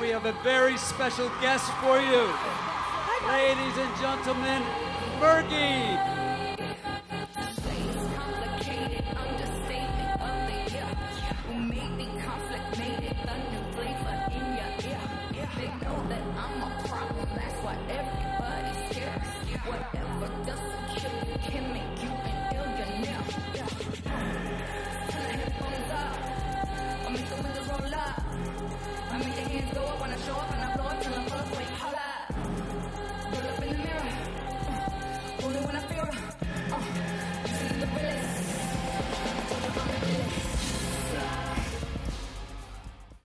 We have a very special guest for you. Ladies and gentlemen, Fergie.